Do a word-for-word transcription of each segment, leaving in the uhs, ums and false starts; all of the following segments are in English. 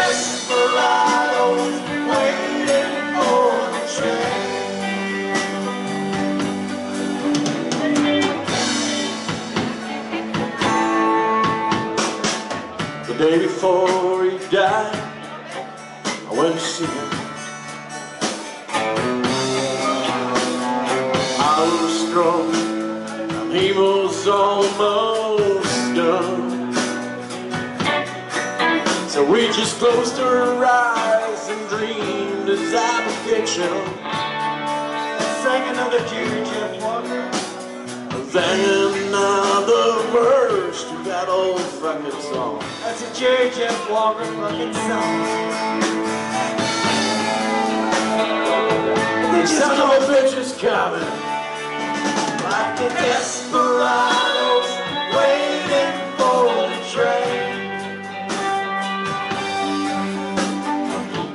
desperados waiting for the train. The day before he died, I went to see him. I was strong and he was almost done, so we just closed our eyes and dreamed his application. Sang another tune, Jeff Walker, sang another verse to that old fucking song. That's a J. Jeff Walker fucking song. The son of a bitch is coming, like the desperados waiting for the train.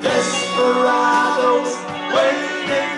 Desperados waiting for the train.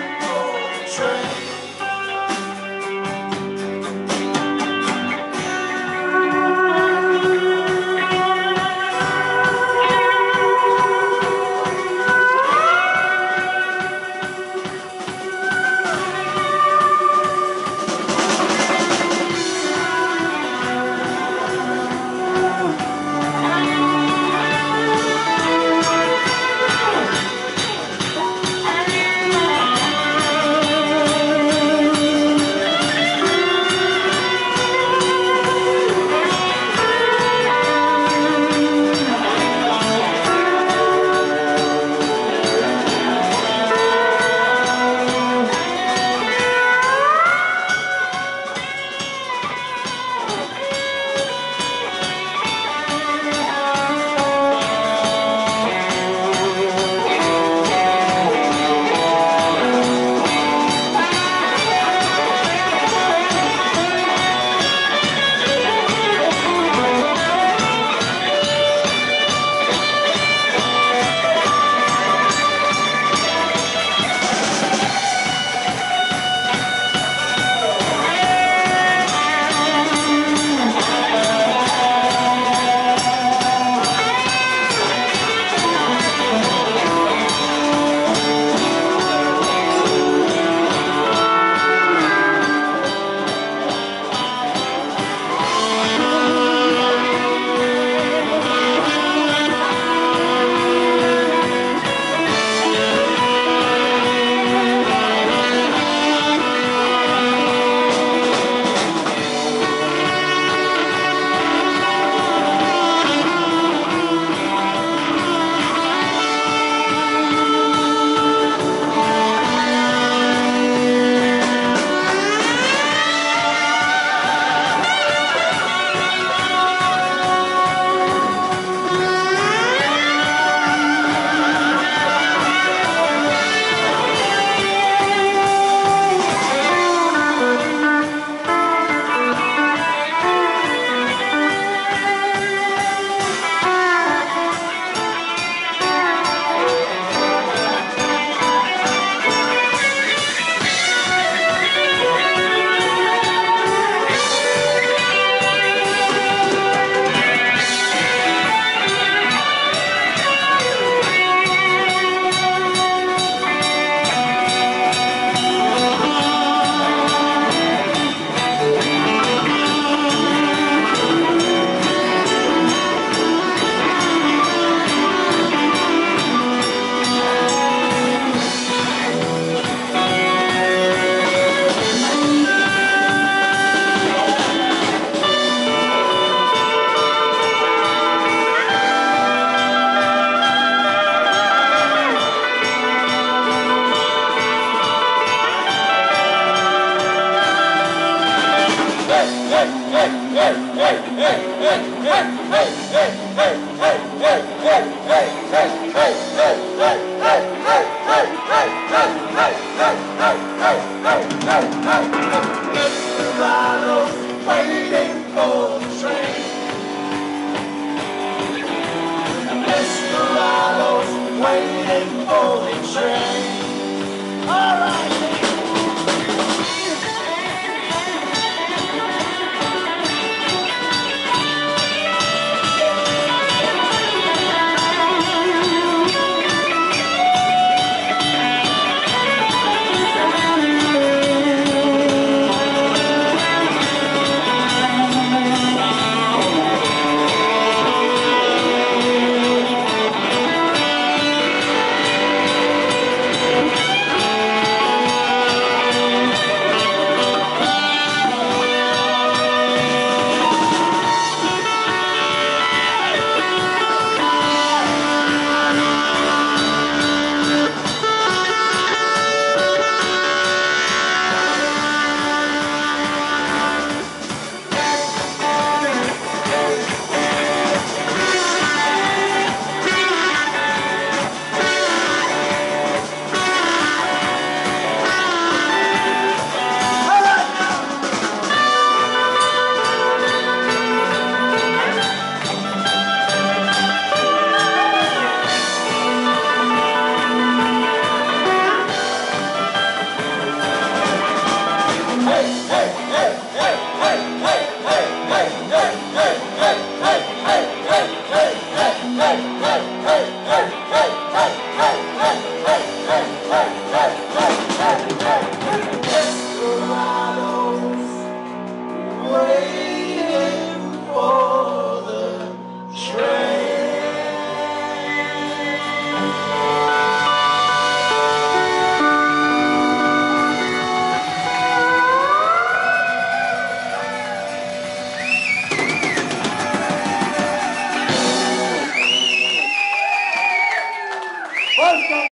hey, hey.